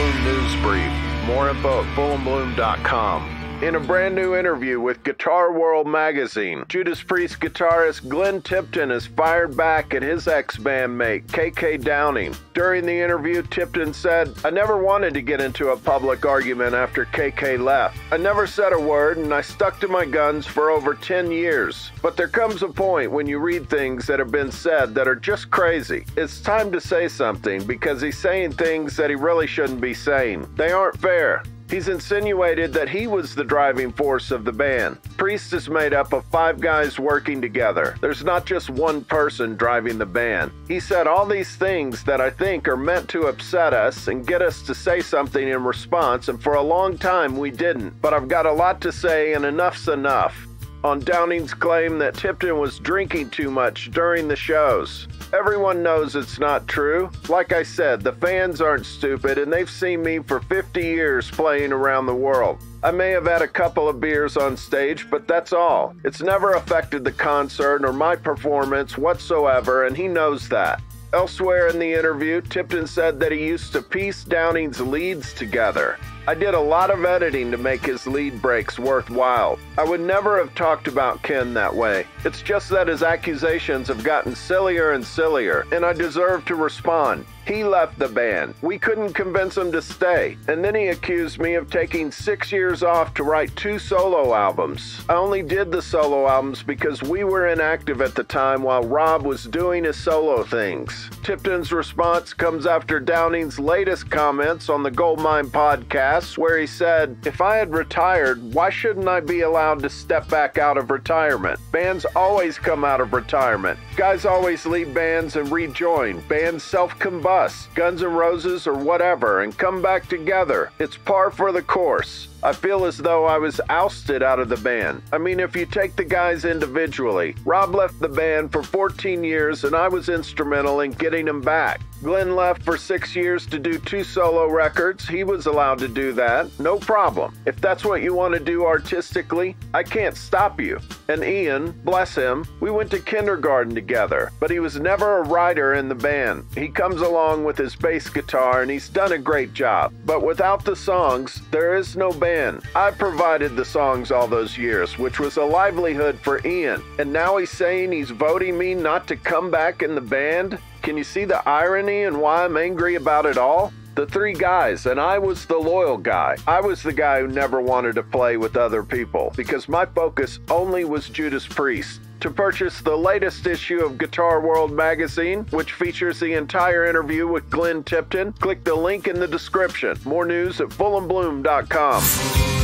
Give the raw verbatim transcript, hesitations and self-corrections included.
Bloom News Brief. More info at full and bloom dot com. In a brand new interview with Guitar World magazine, Judas Priest guitarist Glenn Tipton is fired back at his ex-bandmate, K K. Downing. During the interview, Tipton said, "I never wanted to get into a public argument after K K left. I never said a word and I stuck to my guns for over ten years. But there comes a point when you read things that have been said that are just crazy. It's time to say something because he's saying things that he really shouldn't be saying. They aren't fair. He's insinuated that he was the driving force of the band. Priest is made up of five guys working together. There's not just one person driving the band. He said all these things that I think are meant to upset us and get us to say something in response, and for a long time we didn't. But I've got a lot to say and enough's enough." On Downing's claim that Tipton was drinking too much during the shows. Everyone knows it's not true. Like I said, the fans aren't stupid and they've seen me for fifty years playing around the world. I may have had a couple of beers on stage, but that's all. It's never affected the concert or my performance whatsoever, and he knows that. Elsewhere in the interview, Tipton said that he used to piece Downing's leads together. "I did a lot of editing to make his lead breaks worthwhile. I would never have talked about Ken that way. It's just that his accusations have gotten sillier and sillier, and I deserve to respond. He left the band. We couldn't convince him to stay. And then he accused me of taking six years off to write two solo albums. I only did the solo albums because we were inactive at the time while Rob was doing his solo things." Tipton's response comes after Downing's latest comments on the Goldmine podcast, where he said, "If I had retired, why shouldn't I be allowed to step back out of retirement? Bands always come out of retirement. Guys always leave bands and rejoin. Bands self-combust. Guns N' Roses or whatever, and come back together. It's par for the course. I feel as though I was ousted out of the band. I mean, if you take the guys individually, Rob left the band for fourteen years and I was instrumental in getting him back. Glenn left for six years to do two solo records. He was allowed to do that. No problem. If that's what you want to do artistically, I can't stop you. And Ian, bless him, we went to kindergarten together, but he was never a writer in the band. He comes along with his bass guitar and he's done a great job. But without the songs, there is no band. I provided the songs all those years, which was a livelihood for Ian, and now he's saying he's voting me not to come back in the band? Can you see the irony and why I'm angry about it all? The three guys, and I was the loyal guy. I was the guy who never wanted to play with other people because my focus only was Judas Priest." To purchase the latest issue of Guitar World magazine, which features the entire interview with Glenn Tipton, click the link in the description. More news at full and bloom dot com.